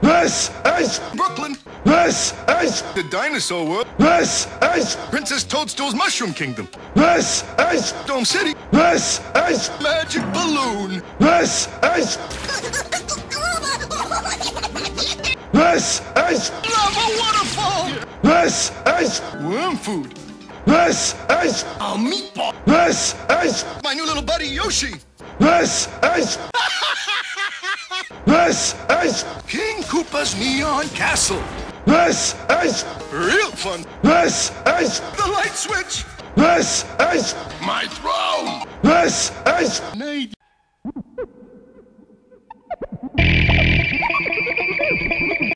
This is Brooklyn. This is the dinosaur world. This is Princess Toadstool's Mushroom Kingdom. This is Dome City. This is Magic Balloon. This is this is Lava Waterfall. This is worm food. This is a meatball. This is my new little buddy Yoshi. This is this is King Koopa's Neon Castle. This is real fun. This is the light switch. This is my throne. This is Nate.